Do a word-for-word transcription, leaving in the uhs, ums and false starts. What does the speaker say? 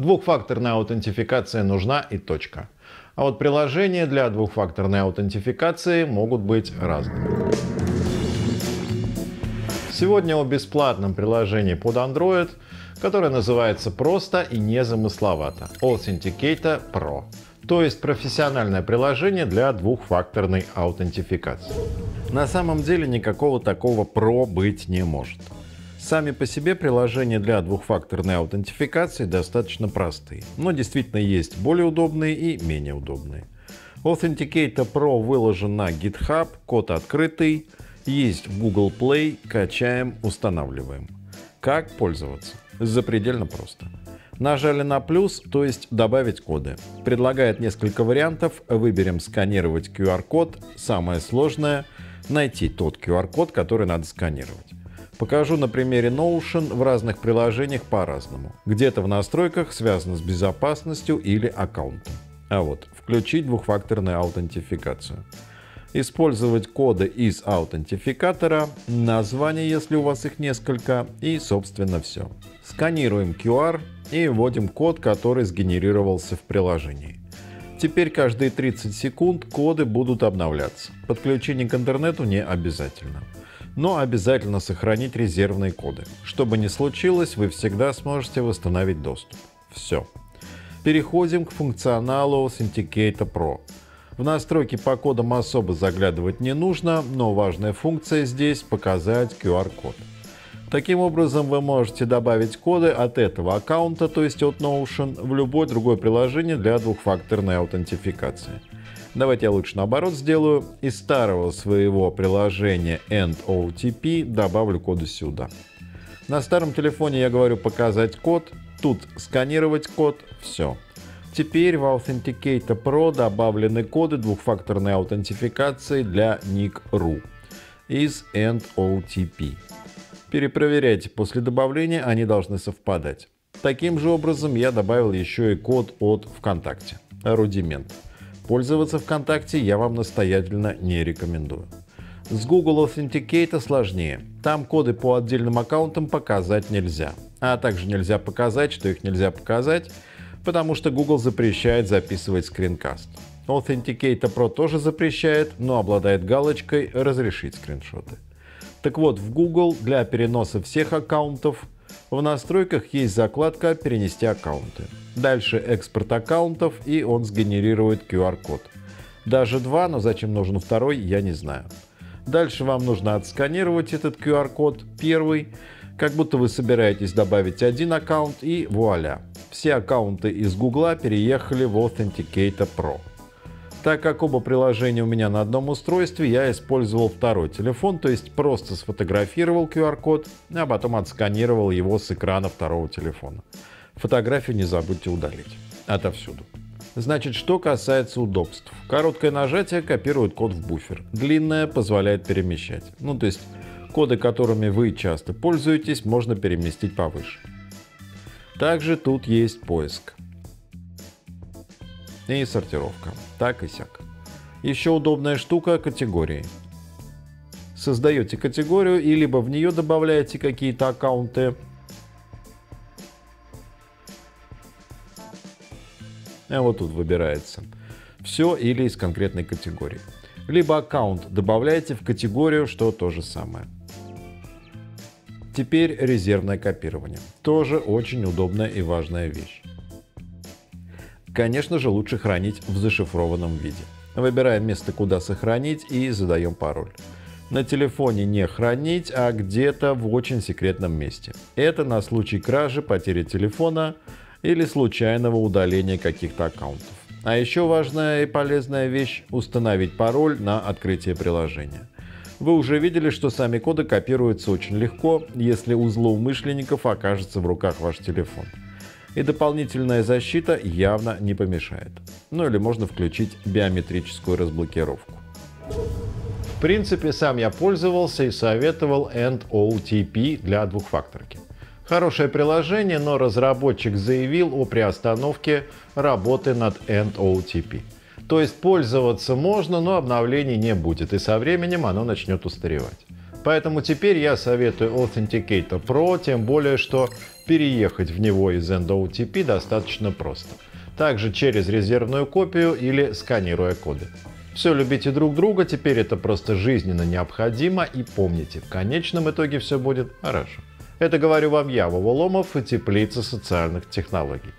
Двухфакторная аутентификация нужна и точка. А вот приложения для двухфакторной аутентификации могут быть разными. Сегодня о бесплатном приложении под Android, которое называется просто и незамысловато Authenticator Pro, то есть профессиональное приложение для двухфакторной аутентификации. На самом деле никакого такого Pro быть не может. Сами по себе приложения для двухфакторной аутентификации достаточно простые, но действительно есть более удобные и менее удобные. Authenticator Pro выложен на GitHub, код открытый, есть в Google Play, качаем, устанавливаем. Как пользоваться? Запредельно просто. Нажали на плюс, то есть добавить коды. Предлагает несколько вариантов, выберем сканировать ку ар код, самое сложное — найти тот ку ар код, который надо сканировать. Покажу на примере Notion в разных приложениях по-разному. Где-то в настройках связано с безопасностью или аккаунтом. А вот включить двухфакторную аутентификацию. Использовать коды из аутентификатора, название, если у вас их несколько, и собственно все. Сканируем ку ар и вводим код, который сгенерировался в приложении. Теперь каждые тридцать секунд коды будут обновляться. Подключение к интернету не обязательно. Но обязательно сохранить резервные коды. Что бы ни случилось, вы всегда сможете восстановить доступ. Все. Переходим к функционалу Authenticator Pro. В настройки по кодам особо заглядывать не нужно, но важная функция здесь — показать ку ар код. Таким образом, вы можете добавить коды от этого аккаунта, то есть от Notion, в любое другое приложение для двухфакторной аутентификации. Давайте я лучше наоборот сделаю. Из старого своего приложения энд о ти пи добавлю коды сюда. На старом телефоне я говорю «показать код», тут «сканировать код», все. Теперь в Authenticator Pro добавлены коды двухфакторной аутентификации для ник точка ру из энд о ти пи. Перепроверяйте после добавления, они должны совпадать. Таким же образом я добавил еще и код от ВКонтакте. Рудимент. Пользоваться ВКонтакте я вам настоятельно не рекомендую. С Google Authenticator сложнее. Там коды по отдельным аккаунтам показать нельзя. А также нельзя показать, что их нельзя показать, потому что Google запрещает записывать скринкаст. Authenticator Pro тоже запрещает, но обладает галочкой «Разрешить скриншоты». Так вот, в Google для переноса всех аккаунтов в настройках есть закладка «Перенести аккаунты». Дальше экспорт аккаунтов, и он сгенерирует ку ар код. Даже два, но зачем нужен второй, я не знаю. Дальше вам нужно отсканировать этот ку ар код, первый, как будто вы собираетесь добавить один аккаунт, и вуаля. Все аккаунты из Google переехали в Authenticator Pro. Так как оба приложения у меня на одном устройстве, я использовал второй телефон, то есть просто сфотографировал ку ар код, а потом отсканировал его с экрана второго телефона. Фотографию не забудьте удалить. Отовсюду. Значит, что касается удобств. Короткое нажатие копирует код в буфер, длинное позволяет перемещать. Ну, то есть коды, которыми вы часто пользуетесь, можно переместить повыше. Также тут есть поиск и сортировка, так и сяк. Еще удобная штука — категории. Создаете категорию и либо в нее добавляете какие-то аккаунты, а вот тут выбирается все или из конкретной категории, либо аккаунт добавляете в категорию, что то же самое. Теперь резервное копирование, тоже очень удобная и важная вещь. Конечно же, лучше хранить в зашифрованном виде. Выбираем место, куда сохранить, и задаем пароль. На телефоне не хранить, а где-то в очень секретном месте. Это на случай кражи, потери телефона или случайного удаления каких-то аккаунтов. А еще важная и полезная вещь – установить пароль на открытие приложения. Вы уже видели, что сами коды копируются очень легко, если у злоумышленников окажется в руках ваш телефон. И дополнительная защита явно не помешает. Ну или можно включить биометрическую разблокировку. В принципе, сам я пользовался и советовал энд о ти пи для двухфакторки. Хорошее приложение, но разработчик заявил о приостановке работы над энд о ти пи. То есть пользоваться можно, но обновлений не будет, и со временем оно начнет устаревать. Поэтому теперь я советую Authenticator Pro, тем более что переехать в него из эн ди о ти пи достаточно просто. Также через резервную копию или сканируя коды. Все, любите друг друга, теперь это просто жизненно необходимо, и помните, в конечном итоге все будет хорошо. Это говорю вам я, Вова Ломов, и Теплица социальных технологий.